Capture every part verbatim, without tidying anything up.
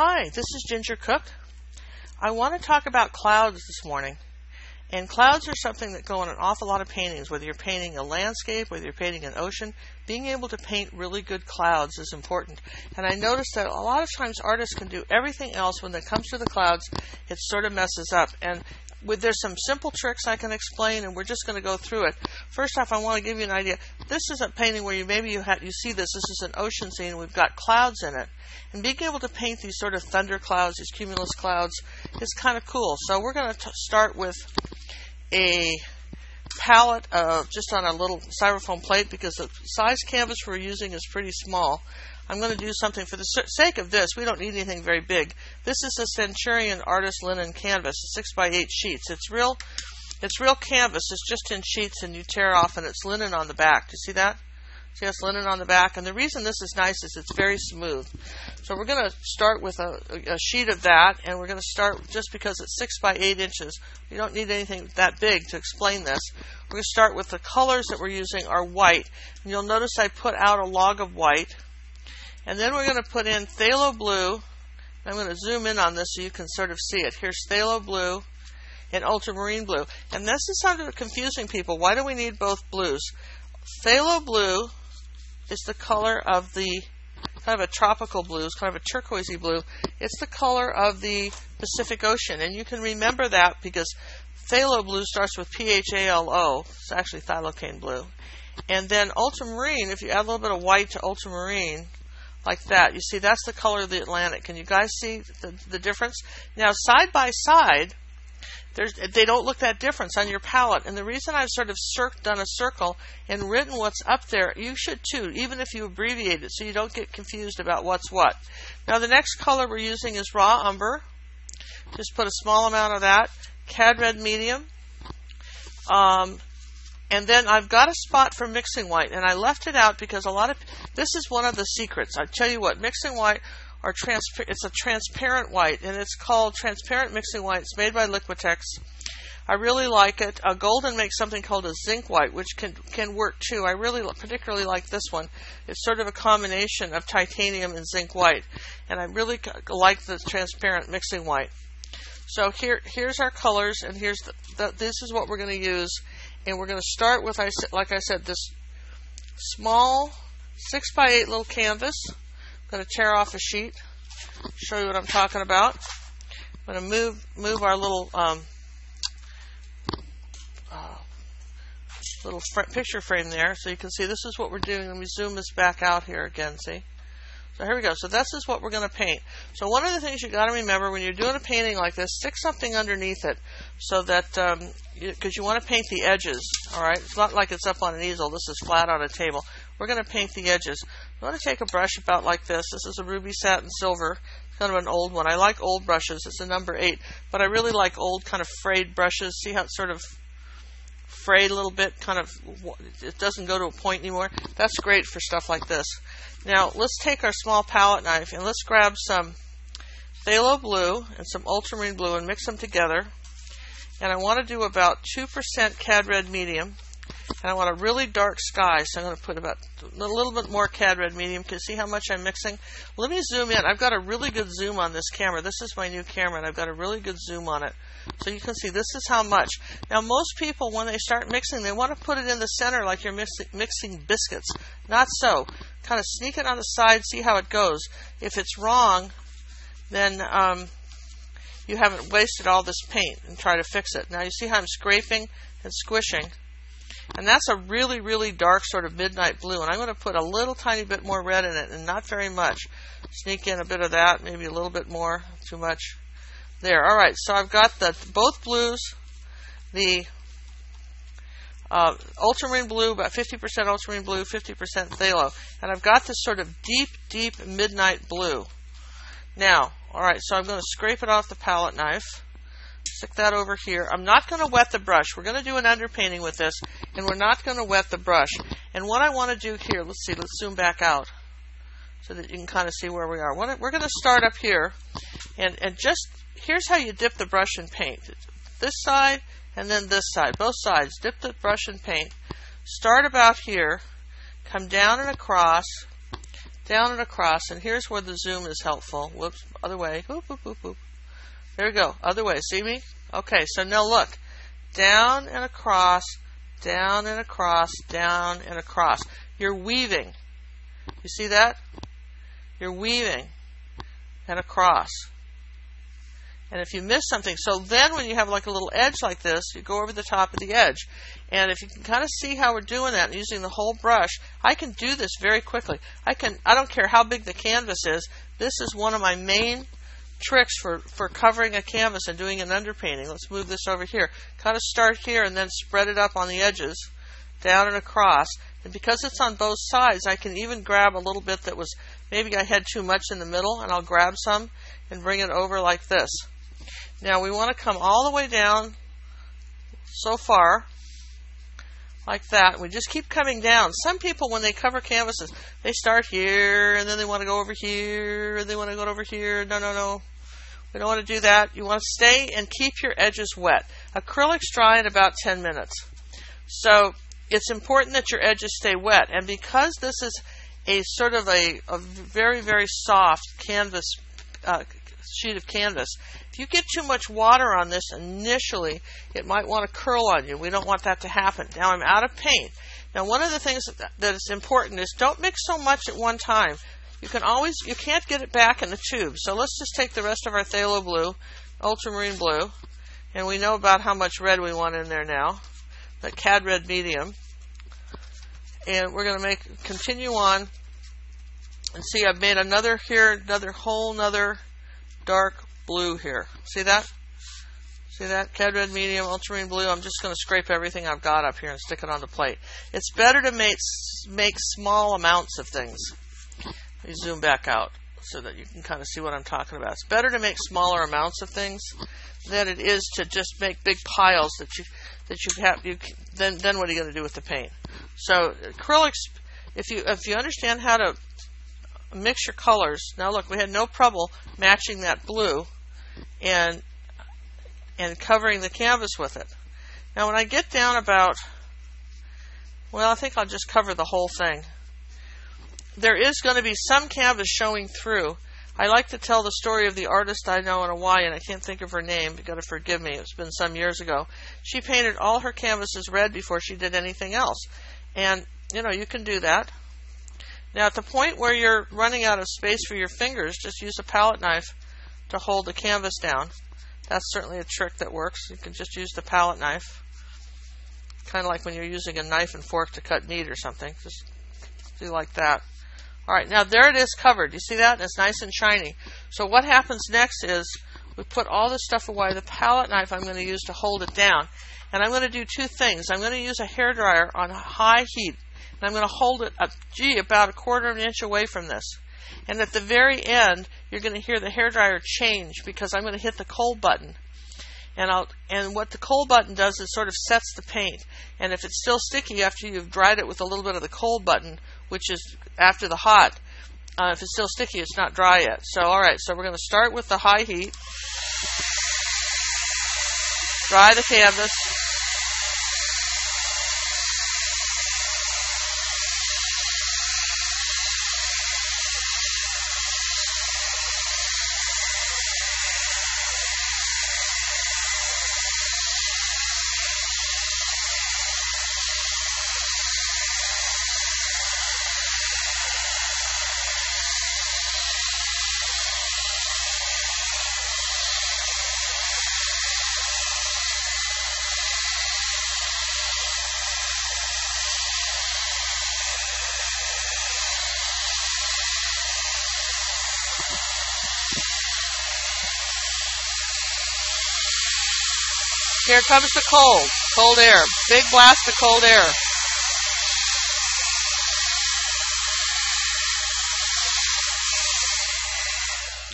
Hi, this is Ginger Cook. I want to talk about clouds this morning. And clouds are something that go on an awful lot of paintings, whether you're painting a landscape, whether you're painting an ocean. Being able to paint really good clouds is important. And I noticed that a lot of times artists can do everything else. When it comes to the clouds, it sort of messes up. And with, there's some simple tricks I can explain, and we're just going to go through it. First off, I want to give you an idea. This is a painting where you maybe you, ha- you see this. This is an ocean scene. We've got clouds in it. And being able to paint these sort of thunder clouds, these cumulus clouds, is kind of cool. So we're going to start with a palette of, just on a little styrofoam plate, because the size canvas we're using is pretty small. I'm going to do something for the sake of this. We don't need anything very big. This is a Centurion Artist Linen Canvas, six by eight sheets. It's real, it's real canvas. It's just in sheets, and you tear off, and it's linen on the back. Do you see that? See, it's linen on the back. And the reason this is nice is it's very smooth. So we're going to start with a, a sheet of that, and we're going to start just because it's six by eight inches. You don't need anything that big to explain this. We're going to start with the colors that we're using are white. And you'll notice I put out a log of white. And then we're going to put in phthalo blue. I'm going to zoom in on this so you can sort of see it. Here's phthalo blue and ultramarine blue. And this is sort of confusing people. Why do we need both blues? Phthalo blue is the color of the, kind of a tropical blue. It's kind of a turquoisey blue. It's the color of the Pacific Ocean. And you can remember that because phthalo blue starts with P H A L O. It's actually phthalocyanine blue. And then ultramarine, if you add a little bit of white to ultramarine, like that. You see, that's the color of the Atlantic. Can you guys see the, the difference? Now, side by side, there's, they don't look that different on your palette. And the reason I've sort of cir- done a circle and written what's up there, you should too, even if you abbreviate it, so you don't get confused about what's what. Now, the next color we're using is raw umber. Just put a small amount of that. Cad red medium. Um... And then I've got a spot for mixing white, and I left it out because a lot of, this is one of the secrets. I tell you what, mixing white, or trans, it's a transparent white, and it's called transparent mixing white. It's made by Liquitex. I really like it. Uh, Golden makes something called a zinc white, which can can work too. I really particularly like this one. It's sort of a combination of titanium and zinc white, and I really like the transparent mixing white. So here here's our colors, and here's the, the, this is what we're going to use. And we're going to start with, like I said, this small six by eight little canvas. I'm going to tear off a sheet, show you what I'm talking about. I'm going to move move our little um, uh, little fr- picture frame there so you can see this is what we're doing. Let me zoom this back out here again, see? So here we go. So this is what we're going to paint. So one of the things you got to remember when you're doing a painting like this, stick something underneath it so that, because um, you, you want to paint the edges, all right? It's not like it's up on an easel. This is flat on a table. We're going to paint the edges. You want to take a brush about like this. This is a ruby satin silver. It's kind of an old one. I like old brushes. It's a number eight, but I really like old kind of frayed brushes. See how it's sort of frayed a little bit, kind of, it doesn't go to a point anymore. That's great for stuff like this. Now, let's take our small palette knife and let's grab some phthalo blue and some ultramarine blue and mix them together. And I want to do about two percent cad red medium. And I want a really dark sky, so I'm going to put about a little bit more cad red medium. Can you see how much I'm mixing? Let me zoom in. I've got a really good zoom on this camera. This is my new camera, and I've got a really good zoom on it. So you can see this is how much. Now, most people, when they start mixing, they want to put it in the center like you're mix- mixing biscuits. Not so. Kind of sneak it on the side, see how it goes. If it's wrong, then um, you haven't wasted all this paint and try to fix it. Now, you see how I'm scraping and squishing. And that's a really, really dark sort of midnight blue. And I'm going to put a little tiny bit more red in it, and not very much. Sneak in a bit of that, maybe a little bit more, too much. There, all right, so I've got the both blues, the uh, ultramarine blue, about fifty percent ultramarine blue, fifty percent phthalo. And I've got this sort of deep, deep midnight blue. Now, all right, so I'm going to scrape it off the palette knife. Stick that over here. I'm not going to wet the brush. We're going to do an underpainting with this, and we're not going to wet the brush. And what I want to do here, let's see, let's zoom back out so that you can kind of see where we are. We're going to start up here, and, and just here's how you dip the brush in paint. This side and then this side, both sides. Dip the brush in paint. Start about here, come down and across, down and across, and here's where the zoom is helpful. Whoops, other way. Whoop, whoop, whoop, whoop. There we go. Other way. See me? Okay, so now look. Down and across, down and across, down and across. You're weaving. You see that? You're weaving and across. And if you miss something, so then when you have like a little edge like this, you go over the top of the edge. And if you can kind of see how we're doing that using the whole brush, I can do this very quickly. I can, I don't care how big the canvas is. This is one of my main tricks for, for covering a canvas and doing an underpainting. Let's move this over here. Kind of start here and then spread it up on the edges, down and across. And because it's on both sides, I can even grab a little bit that was, maybe I had too much in the middle, and I'll grab some and bring it over like this. Now we want to come all the way down so far, like that. We just keep coming down. Some people, when they cover canvases, they start here, and then they want to go over here, and they want to go over here. No, no, no. We don't want to do that. You want to stay and keep your edges wet. Acrylics dry in about ten minutes. So it's important that your edges stay wet. And because this is a sort of a, a very, very soft canvas uh, sheet of canvas, if you get too much water on this initially, it might want to curl on you. We don't want that to happen. Now I'm out of paint. Now one of the things that is important is don't mix so much at one time. You can always, you can't get it back in the tube. So let's just take the rest of our phthalo blue, ultramarine blue, and we know about how much red we want in there now, the Cad red medium, and we're going to make continue on, and see I've made another here, another whole nother dark blue here. See that? See that? Cad red medium, ultramarine blue. I'm just going to scrape everything I've got up here and stick it on the plate. It's better to make, make small amounts of things. Let me zoom back out so that you can kind of see what I'm talking about. It's better to make smaller amounts of things than it is to just make big piles that you that you have. You then then what are you going to do with the paint? So acrylics, if you if you understand how to mix your colors. Now look, we had no trouble matching that blue and and covering the canvas with it. Now when I get down about, well, I think I'll just cover the whole thing. There is going to be some canvas showing through. I like to tell the story of the artist I know in Hawaii, and I can't think of her name. You've got to forgive me. It's been some years ago. She painted all her canvases red before she did anything else. And, you know, you can do that. Now, at the point where you're running out of space for your fingers, just use a palette knife to hold the canvas down. That's certainly a trick that works. You can just use the palette knife, kind of like when you're using a knife and fork to cut meat or something. Just do like that. All right, now there it is covered. You see that? It's nice and shiny. So what happens next is we put all this stuff away. The palette knife I'm going to use to hold it down. And I'm going to do two things. I'm going to use a hairdryer on high heat. And I'm going to hold it up, gee, about a quarter of an inch away from this. And at the very end, you're going to hear the hairdryer change because I'm going to hit the cold button. And, I'll, and what the cold button does is sort of sets the paint. And if it's still sticky after you've dried it with a little bit of the cold button, which is after the hot, uh, if it's still sticky, it's not dry yet. So, all right, so we're going to start with the high heat. Dry the canvas. Here comes the cold, cold air, big blast of cold air.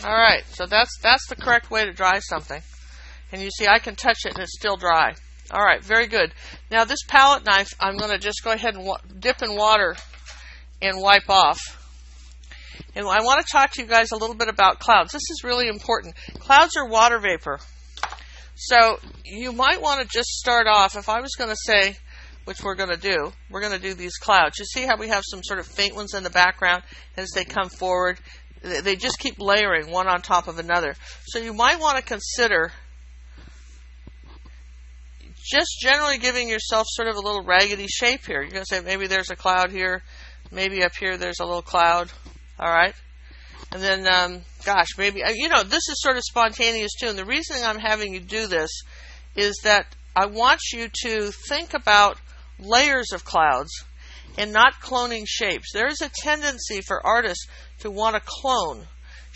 All right, so that's that's the correct way to dry something. And you see I can touch it and it's still dry. All right, very good. Now this palette knife, I'm going to just go ahead and dip in water and wipe off. And I want to talk to you guys a little bit about clouds. This is really important. Clouds are water vapor. So you might want to just start off, if I was going to say, which we're going to do. We're going to do these clouds. You see how we have some sort of faint ones in the background as they come forward? They just keep layering one on top of another. So you might want to consider just generally giving yourself sort of a little raggedy shape here. You're going to say maybe there's a cloud here. Maybe up here there's a little cloud. All right. And then, um, gosh, maybe, you know, this is sort of spontaneous too. And the reason I'm having you do this is that I want you to think about layers of clouds and not cloning shapes. There is a tendency for artists to want to clone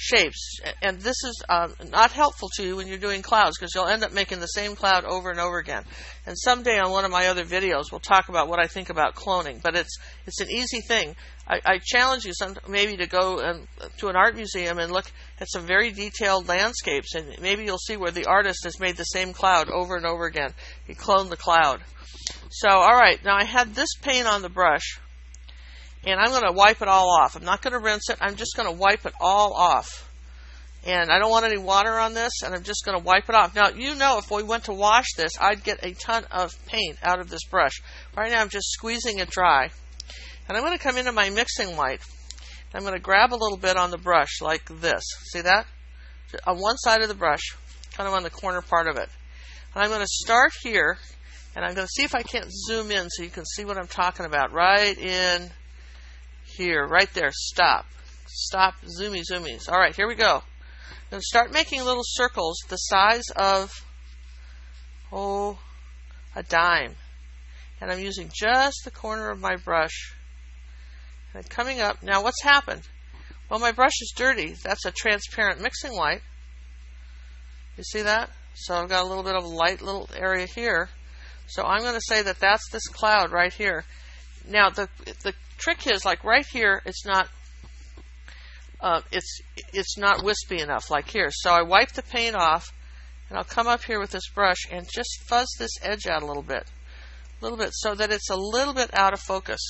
shapes, and this is uh, not helpful to you when you're doing clouds, because you'll end up making the same cloud over and over again. And someday on one of my other videos we'll talk about what I think about cloning, but it's it's an easy thing. I, I challenge you some, maybe to go um, to an art museum and look at some very detailed landscapes, and maybe you'll see where the artist has made the same cloud over and over again. He cloned the cloud. So, all right, now I had this paint on the brush, and I'm going to wipe it all off. I'm not going to rinse it. I'm just going to wipe it all off. And I don't want any water on this, and I'm just going to wipe it off. Now, you know, if we went to wash this, I'd get a ton of paint out of this brush. Right now, I'm just squeezing it dry. And I'm going to come into my mixing white. I'm going to grab a little bit on the brush like this. See that? On one side of the brush, kind of on the corner part of it. And I'm going to start here, and I'm going to see if I can't zoom in so you can see what I'm talking about. Right in here, right there. Stop. Stop. Zoomy, zoomies. All right, here we go. I'm going to start making little circles the size of, oh, a dime. And I'm using just the corner of my brush. And I'm coming up. Now, what's happened? Well, my brush is dirty. That's a transparent mixing white. You see that? So I've got a little bit of a light little area here. So I'm going to say that that's this cloud right here. Now, the the trick is, like right here, it's not uh, it's it's not wispy enough, like here. So I wipe the paint off, and I'll come up here with this brush and just fuzz this edge out a little bit, a little bit, so that it's a little bit out of focus.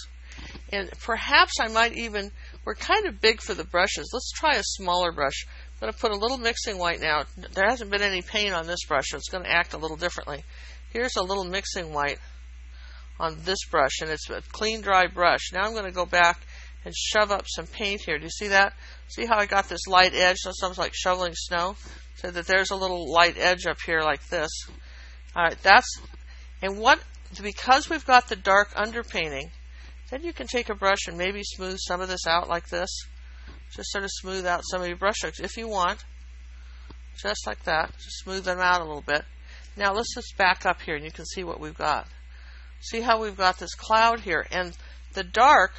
And perhaps I might even, we're kind of big for the brushes. Let's try a smaller brush. I'm going to put a little mixing white now. There hasn't been any paint on this brush, so it's going to act a little differently. Here's a little mixing white on this brush, and it's a clean, dry brush. Now I'm going to go back and shove up some paint here. Do you see that? See how I got this light edge? So it's almost like shoveling snow. So that there's a little light edge up here like this. All right, that's, and what, because we've got the dark underpainting, then you can take a brush and maybe smooth some of this out like this. Just sort of smooth out some of your brush strokes if you want. Just like that. Just smooth them out a little bit. Now let's just back up here and you can see what we've got. See how we've got this cloud here, and the dark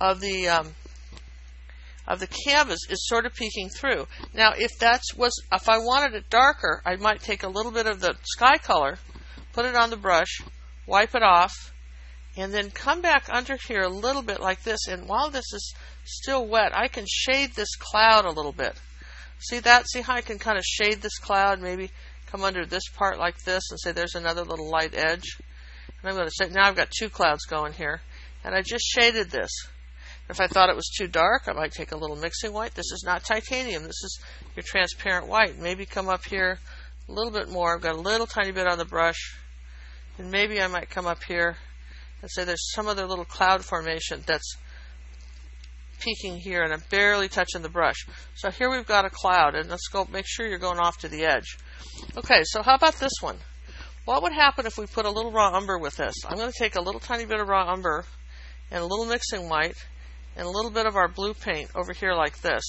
of the um, of the canvas is sort of peeking through. Now, if that's was if I wanted it darker, I might take a little bit of the sky color, put it on the brush, wipe it off, and then come back under here a little bit like this. And while this is still wet, I can shade this cloud a little bit. See that? See how I can kind of shade this cloud? Maybe come under this part like this and say there's another little light edge. And I'm going to say, now I've got two clouds going here, and I just shaded this. If I thought it was too dark, I might take a little mixing white. This is not titanium. This is your transparent white. Maybe come up here a little bit more. I've got a little tiny bit on the brush, and maybe I might come up here and say there's some other little cloud formation that's peeking here, and I'm barely touching the brush. So here we've got a cloud, and let's go make sure you're going off to the edge. Okay, so how about this one? What would happen if we put a little raw umber with this? I'm going to take a little tiny bit of raw umber and a little mixing white and a little bit of our blue paint over here like this.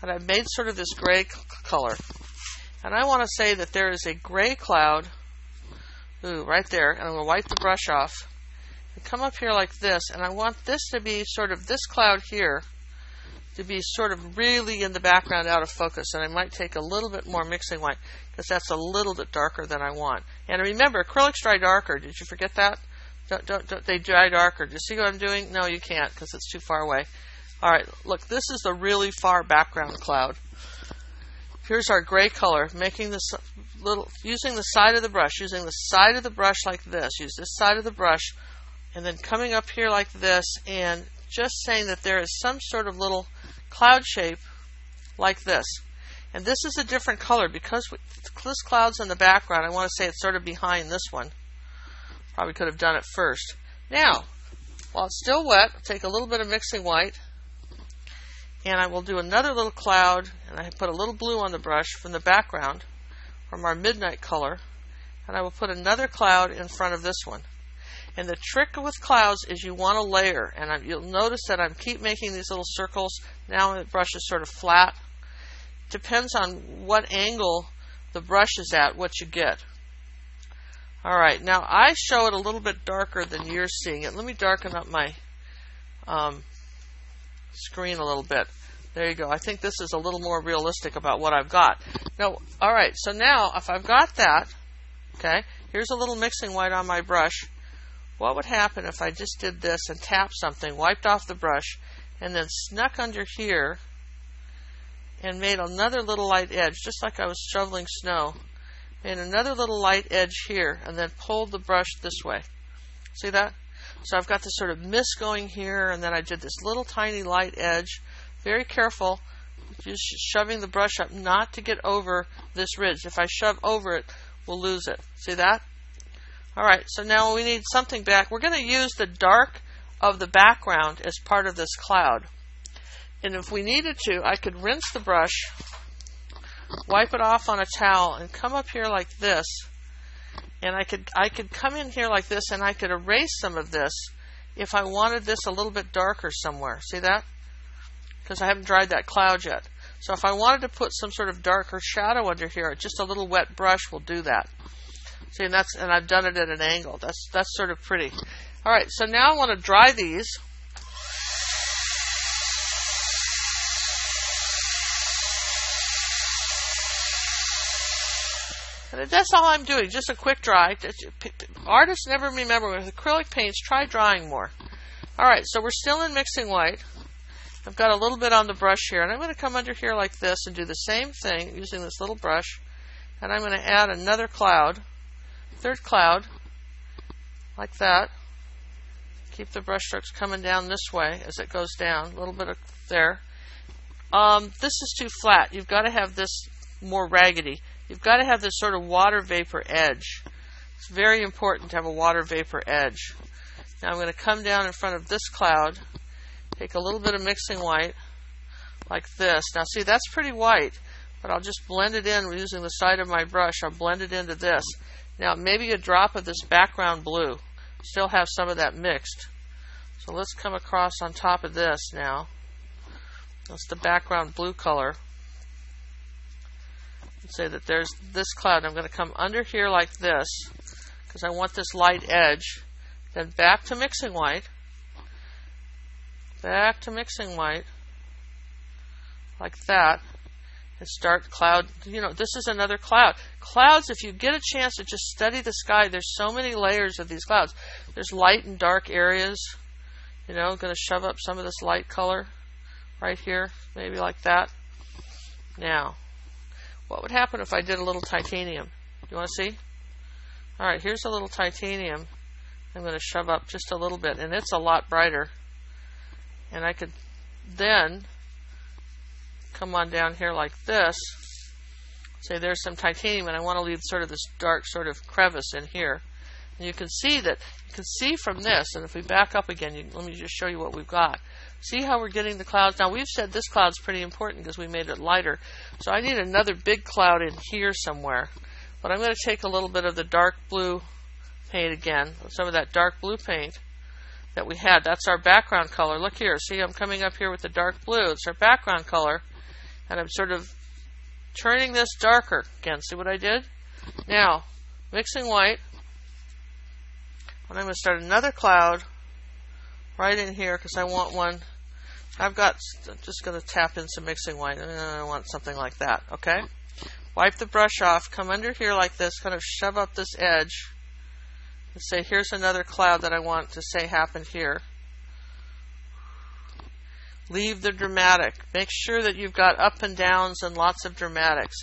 And I've made sort of this gray color. And I want to say that there is a gray cloud, ooh, right there. And I'm going to wipe the brush off and come up here like this. And I want this to be sort of this cloud here to be sort of really in the background, out of focus. And I might take a little bit more mixing white, because that's a little bit darker than I want. And remember, acrylics dry darker. Did you forget that? Don't, don't, don't, they dry darker. Do you see what I'm doing? No, you can't, because it's too far away. All right, look, this is the really far background cloud. Here's our gray color, making this little, using the side of the brush, using the side of the brush like this. Use this side of the brush, and then coming up here like this, and just saying that there is some sort of little cloud shape like this. And this is a different color because this cloud's in the background. I want to say it's sort of behind this one. Probably could have done it first. Now, while it's still wet, I'll take a little bit of mixing white, and I will do another little cloud, and I put a little blue on the brush from the background, from our midnight color, and I will put another cloud in front of this one. And the trick with clouds is you want to layer, and I, you'll notice that I keep making these little circles. Now the brush is sort of flat. Depends on what angle the brush is at, what you get. Alright, now I show it a little bit darker than you're seeing it. Let me darken up my um, screen a little bit. There you go. I think this is a little more realistic about what I've got. Now, alright, so now if I've got that, okay, here's a little mixing white on my brush. What would happen if I just did this and tapped something, wiped off the brush, and then snuck under here and made another little light edge, just like I was shoveling snow, made another little light edge here, and then pulled the brush this way. See that? So I've got this sort of mist going here, and then I did this little tiny light edge. Very careful, just shoving the brush up, not to get over this ridge. If I shove over it, we'll lose it. See that? Alright, so now we need something back. We're going to use the dark of the background as part of this cloud. And if we needed to, I could rinse the brush, wipe it off on a towel, and come up here like this. And I could, I could come in here like this, and I could erase some of this if I wanted this a little bit darker somewhere. See that? Because I haven't dried that cloud yet. So if I wanted to put some sort of darker shadow under here, just a little wet brush will do that. See, and that's, and I've done it at an angle. That's that's sort of pretty. All right, so now I want to dry these. And that's all I'm doing, just a quick dry. Artists never remember, with acrylic paints, try drying more. All right, so we're still in mixing white. I've got a little bit on the brush here, and I'm going to come under here like this and do the same thing using this little brush. And I'm going to add another cloud. Third cloud, like that. Keep the brush strokes coming down this way as it goes down, a little bit of there. Um, this is too flat. You've got to have this more raggedy. You've got to have this sort of water vapor edge. It's very important to have a water vapor edge. Now I'm going to come down in front of this cloud, take a little bit of mixing white, like this. Now see, that's pretty white, but I'll just blend it in using the side of my brush. I'll blend it into this. Now, maybe a drop of this background blue. Still have some of that mixed. So let's come across on top of this now. That's the background blue color. Let's say that there's this cloud. I'm going to come under here like this because I want this light edge. Then back to mixing white. Back to mixing white. Like that. And start cloud, you know, this is another cloud. Clouds, if you get a chance to just study the sky, there's so many layers of these clouds. There's light and dark areas. You know, I'm going to shove up some of this light color right here, maybe like that. Now, what would happen if I did a little titanium? You want to see? All right, here's a little titanium I'm going to shove up just a little bit, and it's a lot brighter. And I could then come on down here like this. Say there's some titanium, and I want to leave sort of this dark sort of crevice in here. And you can see that, you can see from this, and if we back up again, you, let me just show you what we've got. See how we're getting the clouds? Now we've said this cloud's pretty important because we made it lighter. So I need another big cloud in here somewhere. But I'm going to take a little bit of the dark blue paint again, some of that dark blue paint that we had. That's our background color. Look here. See, I'm coming up here with the dark blue. It's our background color. And I'm sort of turning this darker. Again, see what I did? Now, mixing white. And I'm going to start another cloud right in here because I want one. I've got, I'm just going to tap in some mixing white. And I want something like that, okay? Wipe the brush off. Come under here like this. Kind of shove up this edge. And say, here's another cloud that I want to say happened here. Leave the dramatic. Make sure that you've got up and downs and lots of dramatics.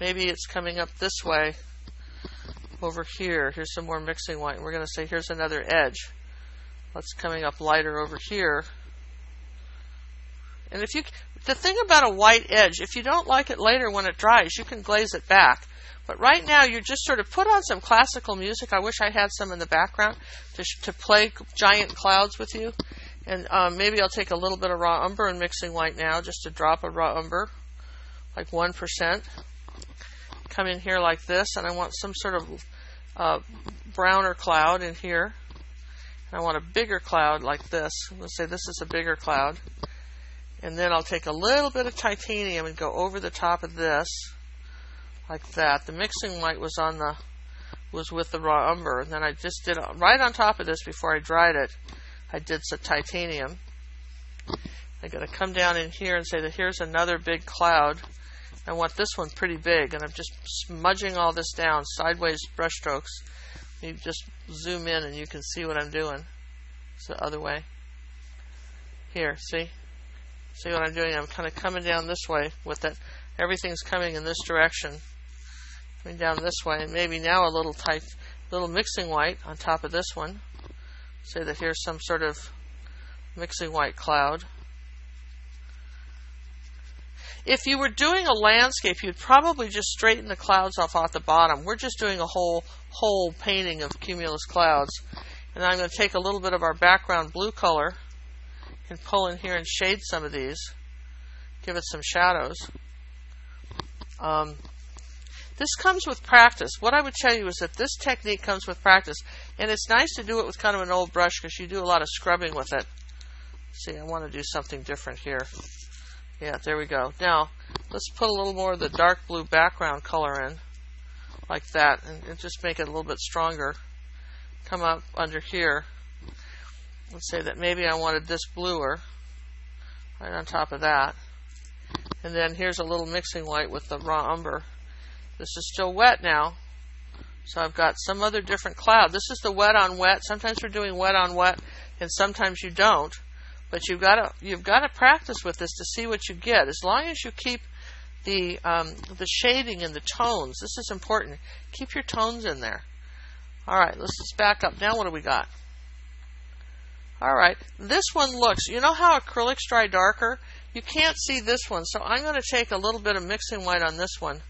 Maybe it's coming up this way over here. Here's some more mixing white. We're going to say here's another edge. That's coming up lighter over here. And if you, the thing about a white edge, if you don't like it later when it dries, you can glaze it back. But right now, you just sort of put on some classical music. I wish I had some in the background to, sh to play giant clouds with you. And um, maybe I'll take a little bit of raw umber and mixing white now, just a drop of raw umber, like one percent. Come in here like this, and I want some sort of uh, browner cloud in here. And I want a bigger cloud like this. Let's say this is a bigger cloud. And then I'll take a little bit of titanium and go over the top of this, like that. The mixing white was on the was with the raw umber, and then I just did right on top of this before I dried it. I did some titanium. I'm going to come down in here and say that here's another big cloud. I want this one pretty big, and I'm just smudging all this down, sideways brush strokes. You just zoom in and you can see what I'm doing. It's the other way. Here, see? See what I'm doing? I'm kind of coming down this way with it. Everything's coming in this direction. Coming down this way, and maybe now a little tight, little mixing white on top of this one. Say that here's some sort of mixing white cloud. If you were doing a landscape, you'd probably just straighten the clouds off off the bottom. We're just doing a whole whole painting of cumulus clouds. And I'm going to take a little bit of our background blue color and pull in here and shade some of these. Give it some shadows. Um, this comes with practice. What I would tell you is that this technique comes with practice. And it's nice to do it with kind of an old brush because you do a lot of scrubbing with it. See, I want to do something different here. Yeah, there we go. Now, let's put a little more of the dark blue background color in, like that, and, and just make it a little bit stronger. Come up under here. Let's say that maybe I wanted this bluer, right on top of that. And then here's a little mixing white with the raw umber. This is still wet now, so I've got some other different cloud. This is the wet on wet. Sometimes we're doing wet on wet, and sometimes you don't. But you've got to you've got to practice with this to see what you get. As long as you keep the um, the shading and the tones, this is important. Keep your tones in there. All right, let's just back up. Now what do we got? All right, this one looks. You know how acrylics dry darker? You can't see this one, so I'm going to take a little bit of mixing white on this one,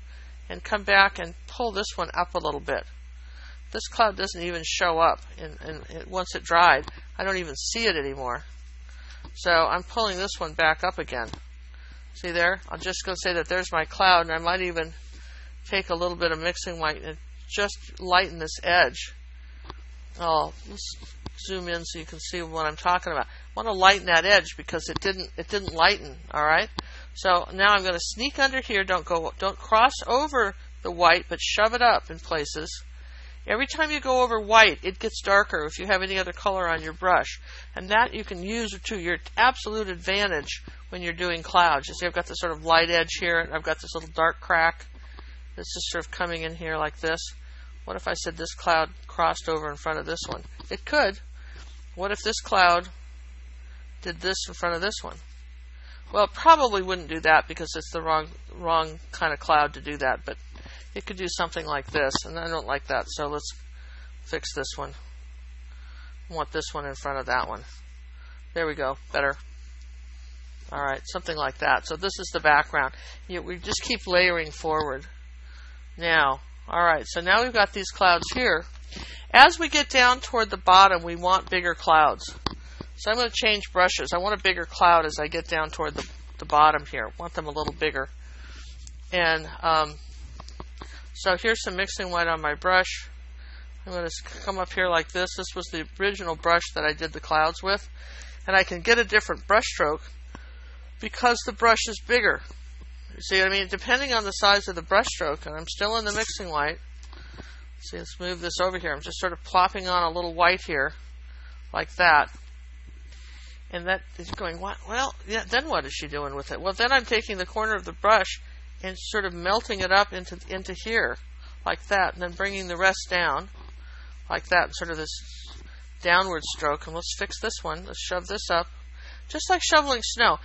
and come back and pull this one up a little bit. This cloud doesn't even show up, and and once it dried, I don't even see it anymore. So I'm pulling this one back up again. See there? I'm just going to say that there's my cloud, and I might even take a little bit of mixing white and just lighten this edge. Oh, let's zoom in so you can see what I'm talking about. I want to lighten that edge because it didn't it didn't lighten. All right. So now I'm going to sneak under here. Don't go. Don't cross over the white, but shove it up in places. Every time you go over white, it gets darker if you have any other color on your brush. And that you can use to your absolute advantage when you're doing clouds. You see I've got this sort of light edge here, and I've got this little dark crack. This is sort of coming in here like this. What if I said this cloud crossed over in front of this one? It could. What if this cloud did this in front of this one? Well, it probably wouldn't do that because it's the wrong, wrong kind of cloud to do that, but it could do something like this, and I don't like that, so let's fix this one. I want this one in front of that one. There we go, better. All right, something like that. So this is the background. You, we just keep layering forward. Now, all right, so now we've got these clouds here. As we get down toward the bottom, we want bigger clouds. So I'm going to change brushes. I want a bigger cloud as I get down toward the, the bottom here. I want them a little bigger. And... Um, So here's some mixing white on my brush. I'm going to come up here like this. This was the original brush that I did the clouds with. And I can get a different brush stroke because the brush is bigger. You see what I mean? Depending on the size of the brush stroke, and I'm still in the mixing white. See, let's move this over here. I'm just sort of plopping on a little white here, like that. And that is going, what? Well, yeah, then what is she doing with it? Well, then I'm taking the corner of the brush and sort of melting it up into into here, like that, and then bringing the rest down, like that, sort of this downward stroke. And let's fix this one. Let's shove this up. Just like shoveling snow.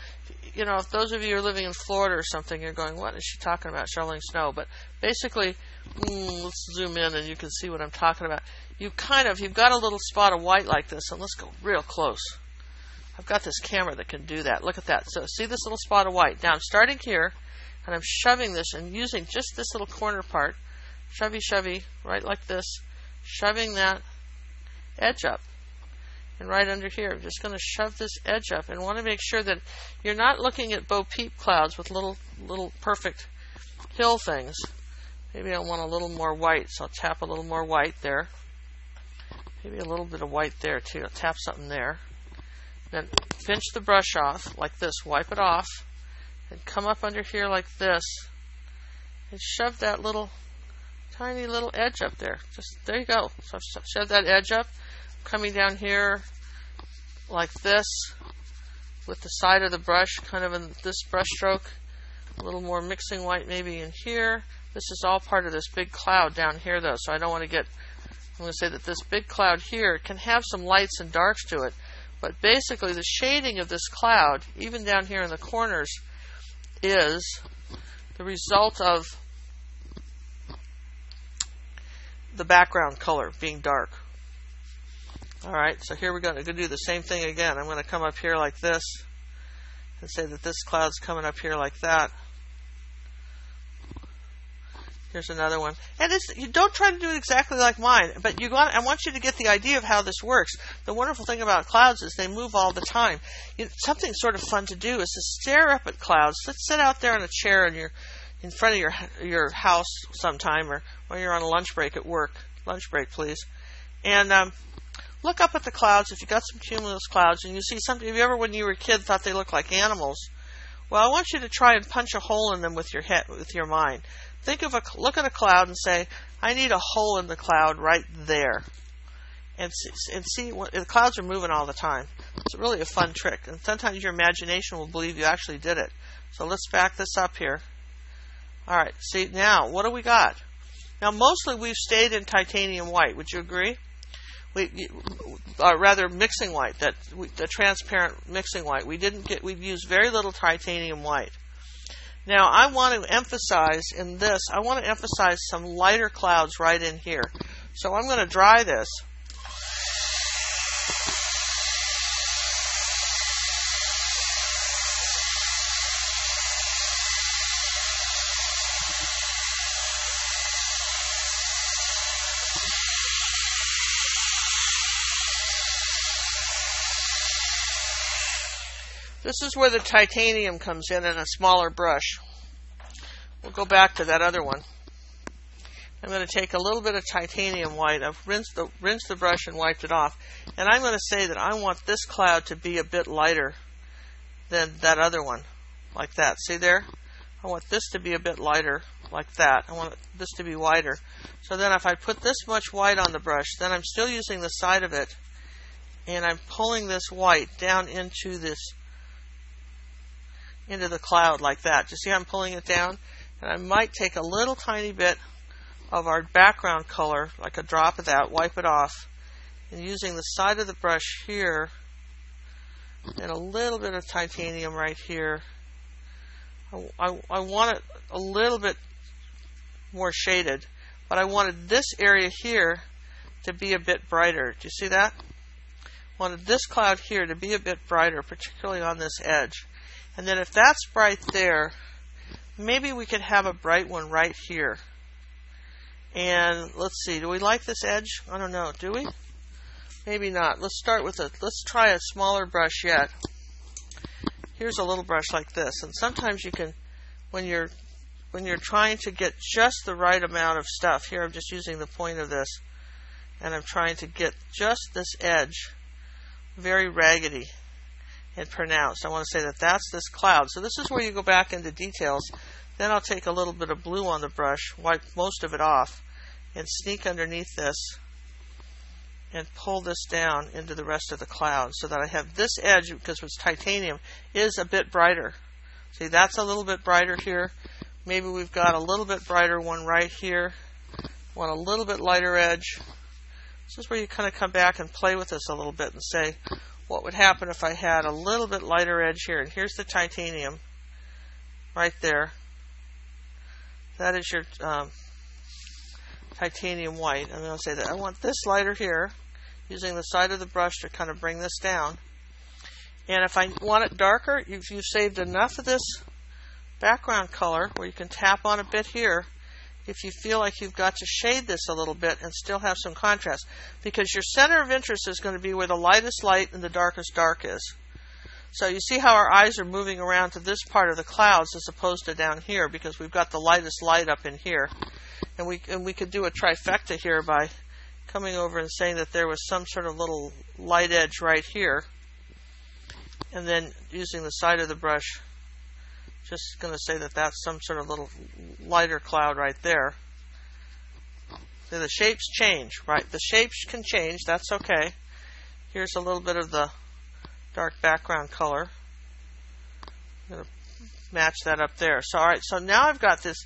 You know, if those of you are living in Florida or something, you're going, what is she talking about, shoveling snow? But basically, mm, let's zoom in and you can see what I'm talking about. You kind of, you've got a little spot of white like this, and let's go real close. I've got this camera that can do that. Look at that. So see this little spot of white. Now I'm starting here, and I'm shoving this and using just this little corner part, chevy chevy right like this, shoving that edge up. And right under here, I'm just going to shove this edge up, and want to make sure that you're not looking at Bo Peep clouds with little little perfect hill things. Maybe I want a little more white, so I'll tap a little more white there. Maybe a little bit of white there too. I'll tap something there. Then pinch the brush off like this, wipe it off, and come up under here like this, and shove that little tiny little edge up there. Just there you go. So I've shoved that edge up. Coming down here like this with the side of the brush kind of in this brush stroke, a little more mixing white maybe in here. This is all part of this big cloud down here though, so I don't want to get, I'm going to say that this big cloud here can have some lights and darks to it, but basically the shading of this cloud, even down here in the corners, is the result of the background color being dark. Alright, so here we're going to do the same thing again. I'm going to come up here like this and say that this cloud's coming up here like that. Here's another one. And it's, you don't try to do it exactly like mine, but you want, I want you to get the idea of how this works. The wonderful thing about clouds is they move all the time. You, something sort of fun to do is to stare up at clouds. Let's sit out there on a chair in, your, in front of your, your house sometime, or when you're on a lunch break at work. Lunch break, please. And... Um, look up at the clouds. If you've got some cumulus clouds and you see something, if you ever when you were a kid thought they looked like animals, well, I want you to try and punch a hole in them with your head, with your mind. Think of a, look at a cloud and say, I need a hole in the cloud right there. And see, and see what, the clouds are moving all the time. It's really a fun trick. And sometimes your imagination will believe you actually did it. So let's back this up here. All right, see, now, what do we got? Now, mostly we've stayed in titanium white. Would you agree? We, uh, rather mixing white, that we, the transparent mixing white. We didn't get. We used very little titanium white. Now I want to emphasize in this. I want to emphasize some lighter clouds right in here. So I'm going to dry this. This is where the titanium comes in in a smaller brush. We'll go back to that other one. I'm going to take a little bit of titanium white. I've rinsed the, rinsed the brush and wiped it off. And I'm going to say that I want this cloud to be a bit lighter than that other one, like that. See there? I want this to be a bit lighter, like that. I want this to be wider. So then if I put this much white on the brush, then I'm still using the side of it, and I'm pulling this white down into this into the cloud like that. You see I'm pulling it down? And I might take a little tiny bit of our background color, like a drop of that, wipe it off, and using the side of the brush here and a little bit of titanium right here. I, I, I want it a little bit more shaded, but I wanted this area here to be a bit brighter. Do you see that? I wanted this cloud here to be a bit brighter, particularly on this edge. And then if that's bright there, maybe we could have a bright one right here. And let's see, do we like this edge? I don't know, do we? Maybe not. Let's start with a, let's try a smaller brush yet. Here's a little brush like this. And sometimes you can, when you're, when you're trying to get just the right amount of stuff, here I'm just using the point of this, and I'm trying to get just this edge very raggedy and pronounced. I want to say that that's this cloud. So this is where you go back into details. Then I'll take a little bit of blue on the brush, wipe most of it off, and sneak underneath this and pull this down into the rest of the cloud so that I have this edge, because it's titanium, is a bit brighter. See, that's a little bit brighter here. Maybe we've got a little bit brighter one right here. Want a little bit lighter edge. This is where you kind of come back and play with this a little bit and say, what would happen if I had a little bit lighter edge here? And here's the titanium right there. That is your um, titanium white. I'm going to say that I want this lighter here, using the side of the brush to kind of bring this down. And if I want it darker, if you've saved enough of this background color where you can tap on a bit here, if you feel like you've got to shade this a little bit and still have some contrast, because your center of interest is going to be where the lightest light and the darkest dark is. So you see how our eyes are moving around to this part of the clouds as opposed to down here, because we've got the lightest light up in here. And we, and we could do a trifecta here by coming over and saying that there was some sort of little light edge right here. And then using the side of the brush, just going to say that that's some sort of little lighter cloud right there. So the shapes change, right? The shapes can change. That's okay. Here's a little bit of the dark background color. I'm going to match that up there. So, all right, so now I've got this.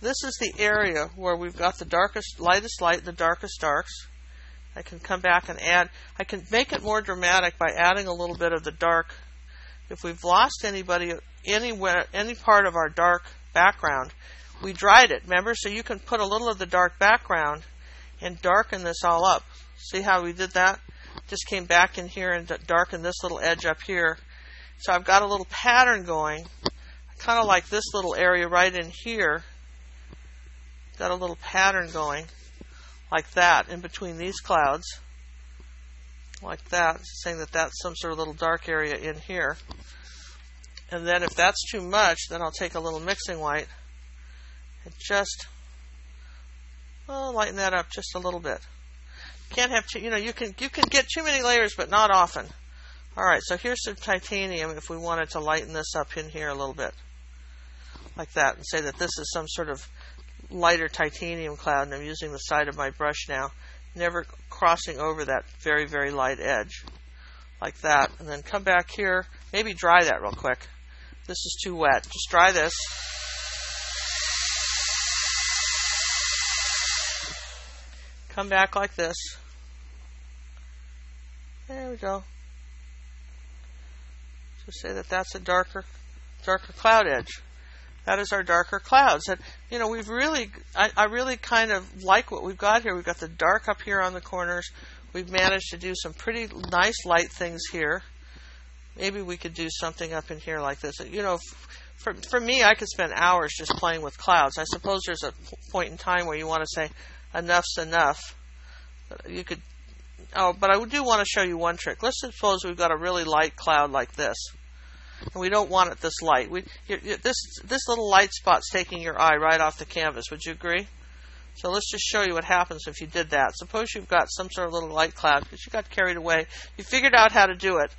This is the area where we've got the darkest, lightest light, the darkest darks. I can come back and add. I can make it more dramatic by adding a little bit of the dark. If we've lost anybody, anywhere, any part of our dark background, we dried it, remember? So you can put a little of the dark background and darken this all up. See how we did that? Just came back in here and darkened this little edge up here. So I've got a little pattern going. I kind of like this little area right in here. Got a little pattern going like that in between these clouds, like that, saying that that's some sort of little dark area in here. And then if that's too much, then I'll take a little mixing white and just oh, lighten that up just a little bit. Can't have too, you know, you can you can get too many layers, but not often. All right, so here's some titanium if we wanted to lighten this up in here a little bit, like that, and say that this is some sort of lighter titanium cloud, and I'm using the side of my brush now, never crossing over that very, very light edge, like that. And then come back here, maybe dry that real quick. This is too wet. Just dry this. Come back like this. There we go. Just say that that's a darker, darker cloud edge. That is our darker clouds. And, you know, we've really, I, I really kind of like what we've got here. We've got the dark up here on the corners. We've managed to do some pretty nice light things here. Maybe we could do something up in here like this. You know, for, for me, I could spend hours just playing with clouds. I suppose there's a point in time where you want to say, enough's enough. You could, oh, but I do want to show you one trick. Let's suppose we've got a really light cloud like this. And we don't want it this light. We, you're, you're, this, this little light spot's taking your eye right off the canvas. Would you agree? So let's just show you what happens if you did that. Suppose you've got some sort of little light cloud because you got carried away. You figured out how to do it.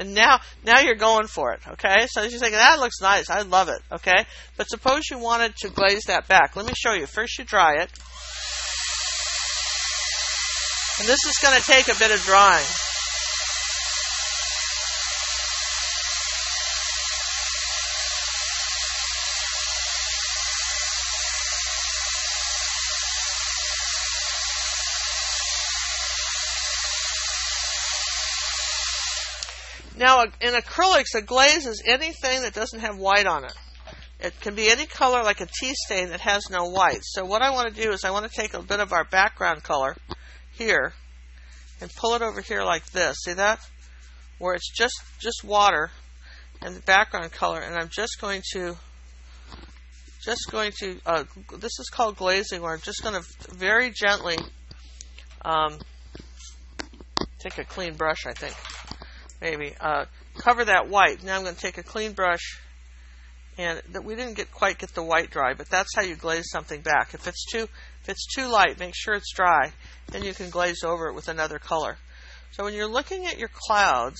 And now now you're going for it, okay? So you're thinking, that looks nice. I love it, okay? But suppose you wanted to glaze that back. Let me show you. First you dry it. And this is going to take a bit of drying. Now, in acrylics, a glaze is anything that doesn't have white on it. It can be any color, like a tea stain that has no white. So what I want to do is I want to take a bit of our background color here and pull it over here like this. See that? Where it's just, just water and the background color. And I'm just going to, just going to, uh, this is called glazing, where I'm just going to very gently um, take a clean brush, I think. Maybe uh, cover that white. Now I'm going to take a clean brush, and that we didn't get quite get the white dry, but that's how you glaze something back. If it's too if it's too light, make sure it's dry. Then you can glaze over it with another color. So when you're looking at your clouds,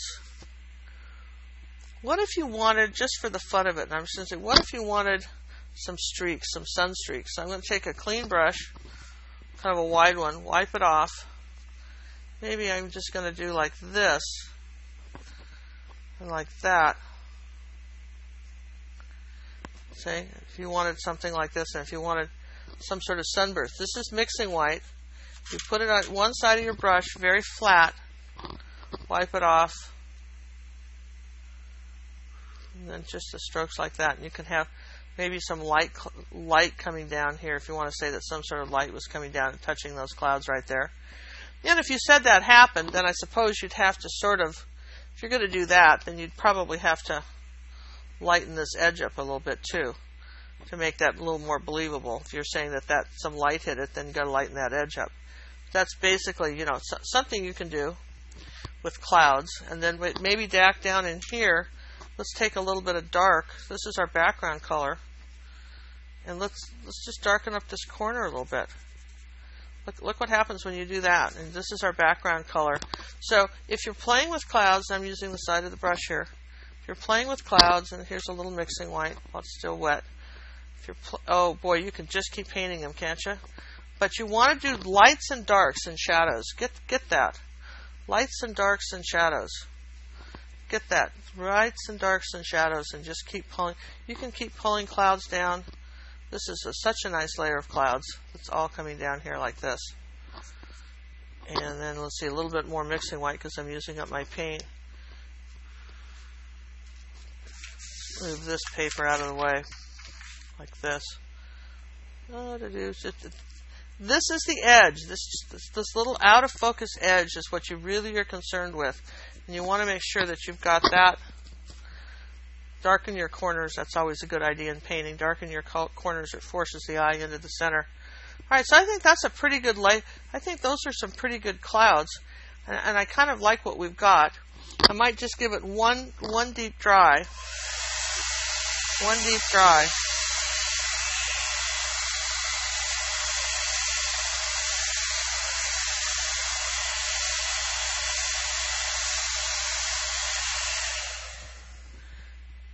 what if you wanted, just for the fun of it? And I'm just saying, what if you wanted some streaks, some sun streaks? So I'm going to take a clean brush, kind of a wide one, wipe it off. Maybe I'm just going to do like this. And like that. See, if you wanted something like this, and if you wanted some sort of sunburst, this is mixing white. You put it on one side of your brush, very flat, wipe it off, and then just the strokes like that. And you can have maybe some light, light coming down here if you want to say that some sort of light was coming down and touching those clouds right there. And if you said that happened, then I suppose you'd have to sort of, if you're going to do that, then you'd probably have to lighten this edge up a little bit too. to make that a little more believable. If you're saying that, that some light hit it, then you got to lighten that edge up. That's basically, you know, so, something you can do with clouds. And then maybe back down in here, let's take a little bit of dark. This is our background color. And let's let's just darken up this corner a little bit. Look, look what happens when you do that. And this is our background color. So if you're playing with clouds, and I'm using the side of the brush here. If you're playing with clouds, and here's a little mixing white while it's still wet. If you're pl oh, boy, you can just keep painting them, can't you? But you want to do lights and darks and shadows. Get, get that. Lights and darks and shadows. Get that. Lights and darks and shadows, and just keep pulling. You can keep pulling clouds down. This is a, such a nice layer of clouds. It's all coming down here like this. And then let's see, a little bit more mixing white because I'm using up my paint. Move this paper out of the way like this. This is the edge. This, this, this little out of focus edge is what you really are concerned with. And you want to make sure that you've got that. Darken your corners. That's always a good idea in painting. Darken your corners. It forces the eye into the center. All right, so I think that's a pretty good light. I think those are some pretty good clouds, and, and I kind of like what we've got. I might just give it one one deep dry. One deep dry.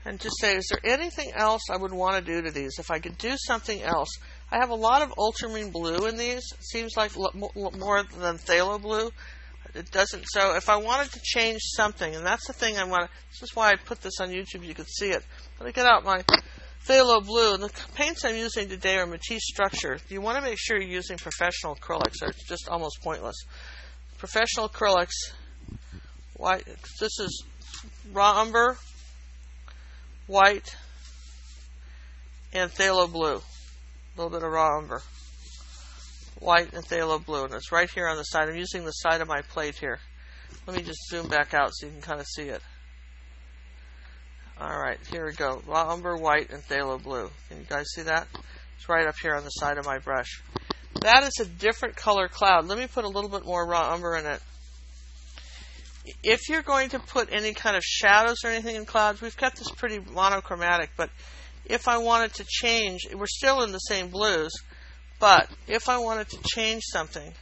And just say, is there anything else I would want to do to these? If I could do something else. I have a lot of ultramarine blue in these. It seems like more than phthalo blue. It doesn't. So if I wanted to change something, and that's the thing I want to, this is why I put this on YouTube. You can see it. Let me get out my phthalo blue. And the paints I'm using today are Matisse structure. You want to make sure you're using professional acrylics, or it's just almost pointless. Professional acrylics. Why? This is raw umber, white, and phthalo blue. A little bit of raw umber. White and phthalo blue. And it's right here on the side. I'm using the side of my plate here. Let me just zoom back out so you can kind of see it. Alright, here we go. Raw umber, white, and phthalo blue. Can you guys see that? It's right up here on the side of my brush. That is a different color cloud. Let me put a little bit more raw umber in it. If you're going to put any kind of shadows or anything in clouds, we've got this pretty monochromatic, but if I wanted to change, we're still in the same blues, but if I wanted to change something,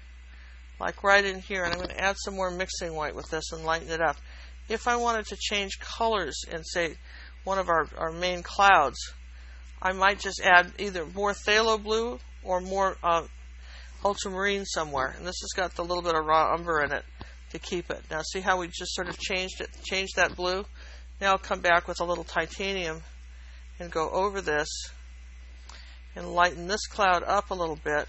like right in here, and I'm going to add some more mixing white with this and lighten it up. If I wanted to change colors in, say, one of our, our main clouds, I might just add either more phthalo blue or more uh, ultramarine somewhere, and this has got the little bit of raw umber in it to keep it. Now see how we just sort of changed it, changed that blue? Now I'll come back with a little titanium and go over this and lighten this cloud up a little bit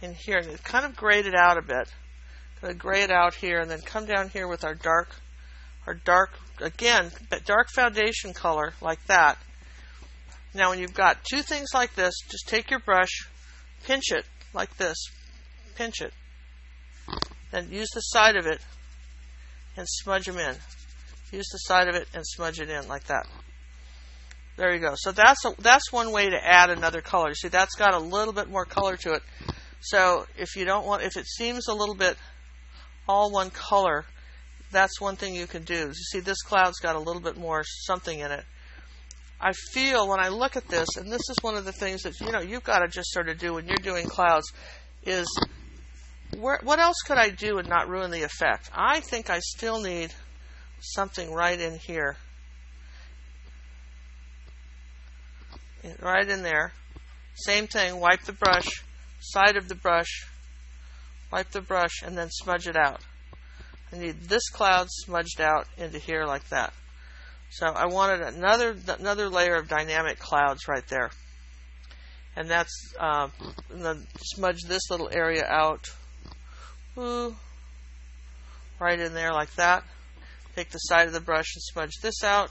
in here. And it kind of grayed it out a bit. Gonna gray it out here and then come down here with our dark, our dark, again, dark foundation color like that. Now when you've got two things like this, just take your brush, pinch it like this, pinch it. Then use the side of it and smudge them in. Use the side of it and smudge it in like that. There you go. So that's a, that's one way to add another color. See, that's got a little bit more color to it. So if you don't want, if it seems a little bit all one color, that's one thing you can do. You see, this cloud's got a little bit more something in it. I feel when I look at this, and this is one of the things that, you know, you've got to just sort of do when you're doing clouds is, where, what else could I do and not ruin the effect? I think I still need something right in here. Right in there. Same thing, wipe the brush, side of the brush, wipe the brush, and then smudge it out. I need this cloud smudged out into here like that. So I wanted another another layer of dynamic clouds right there. And that's, uh, and then smudge this little area out. Ooh, right in there like that. Take the side of the brush and smudge this out.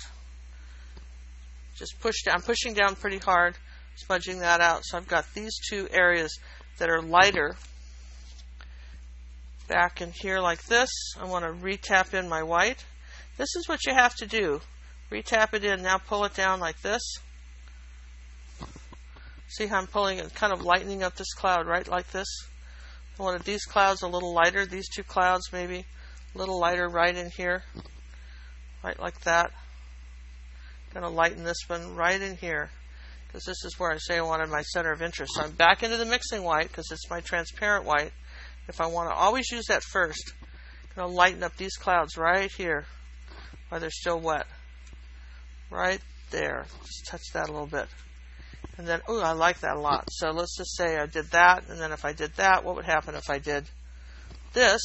Just push down. I'm pushing down pretty hard, smudging that out. So I've got these two areas that are lighter. Back in here like this. I want to re-tap in my white. This is what you have to do. Re-tap it in. Now pull it down like this. See how I'm pulling and kind of lightening up this cloud, right, like this? I wanted these clouds a little lighter, these two clouds maybe a little lighter right in here, right like that. Going to lighten this one right in here, because this is where I say I wanted my center of interest. So I'm back into the mixing white, because it's my transparent white. If I want to always use that first, I'm going to lighten up these clouds right here while they're still wet. Right there. Just touch that a little bit. And then, ooh, I like that a lot. So let's just say I did that, and then if I did that, what would happen if I did this?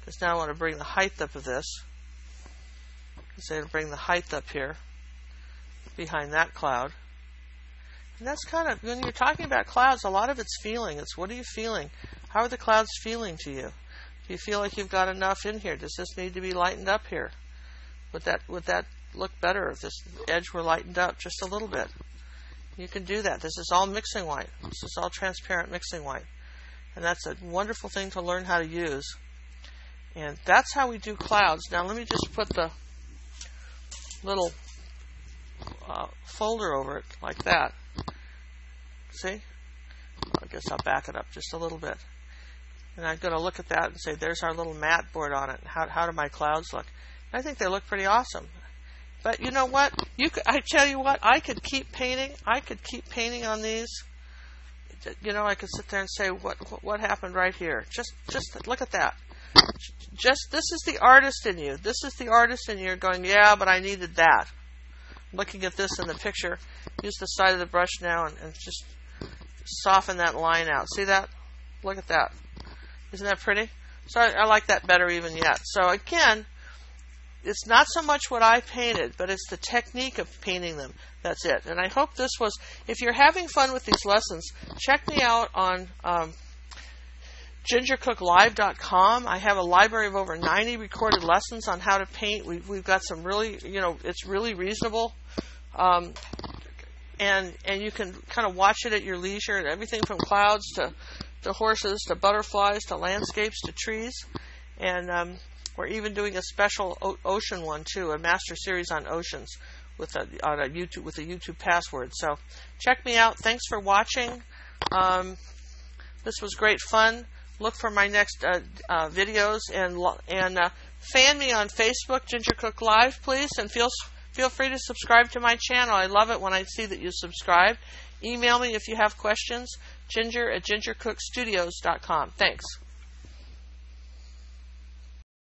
Because now I want to bring the height up of this. So I'm going to bring the height up here behind that cloud. And that's kind of, when you're talking about clouds, a lot of it's feeling. It's what are you feeling? How are the clouds feeling to you? Do you feel like you've got enough in here? Does this need to be lightened up here? Would that, would that look better if this edge were lightened up just a little bit? You can do that. This is all mixing white. This is all transparent mixing white. And that's a wonderful thing to learn how to use. And that's how we do clouds. Now let me just put the little uh, folder over it like that. See? I guess I'll back it up just a little bit. And I'm going to look at that and say, there's our little mat board on it. How, how do my clouds look? And I think they look pretty awesome. But you know what? You could, I tell you what, I could keep painting. I could keep painting on these. You know, I could sit there and say, what what happened right here? Just just look at that. Just this is the artist in you. This is the artist in you going, yeah, but I needed that. Looking at this in the picture, use the side of the brush now and, and just soften that line out. See that? Look at that. Isn't that pretty? So I, I like that better even yet. So again, it's not so much what I painted, but it's the technique of painting them. That's it. And I hope this was, if you're having fun with these lessons, check me out on um, ginger cook live dot com. I have a library of over ninety recorded lessons on how to paint. We've, we've got some really, you know, it's really reasonable. Um, and and you can kind of watch it at your leisure, and everything from clouds to, to horses to butterflies to landscapes to trees. And um, we're even doing a special o ocean one too, a master series on oceans with a, on a YouTube with a YouTube password. So check me out. Thanks for watching. Um, this was great fun. Look for my next uh, uh, videos and and uh, fan me on Facebook, Ginger Cook Live, please, and feel feel free to subscribe to my channel. I love it when I see that you subscribe. Email me if you have questions. Ginger at ginger cook studios dot com. Thanks.